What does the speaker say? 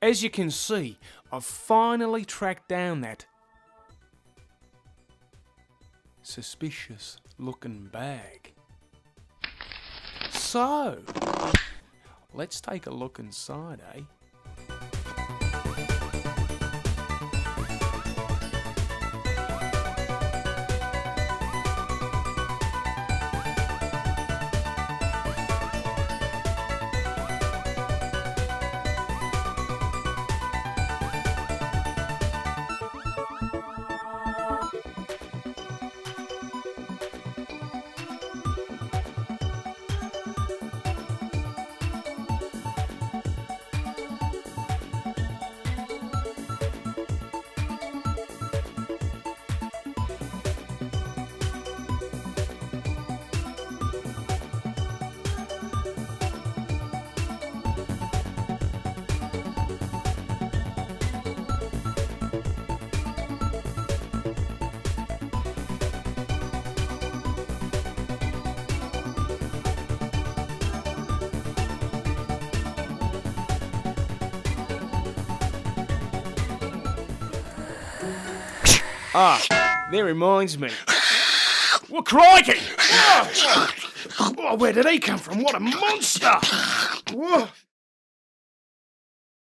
As you can see, I've finally tracked down that suspicious looking bag. So, let's take a look inside, eh? Ah, there reminds me. Well, crikey! Oh, where did he come from? What a monster! Whoa.